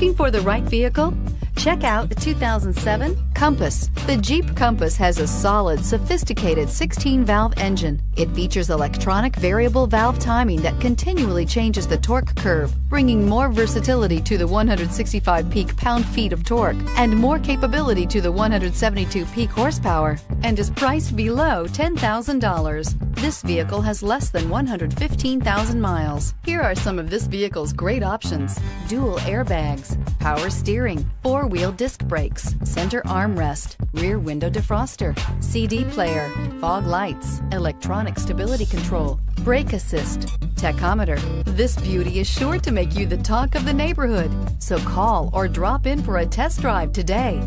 Looking for the right vehicle? Check out the 2007 Compass. The Jeep Compass has a solid, sophisticated 16-valve engine. It features electronic variable valve timing that continually changes the torque curve, bringing more versatility to the 165 peak pound-feet of torque and more capability to the 172 peak horsepower, and is priced below $10,000. This vehicle has less than 115,000 miles. Here are some of this vehicle's great options: dual airbags, power steering, four-wheel disc brakes, center armrest, rear window defroster, CD player, fog lights, electronic stability control, brake assist, tachometer. This beauty is sure to make you the talk of the neighborhood, so call or drop in for a test drive today.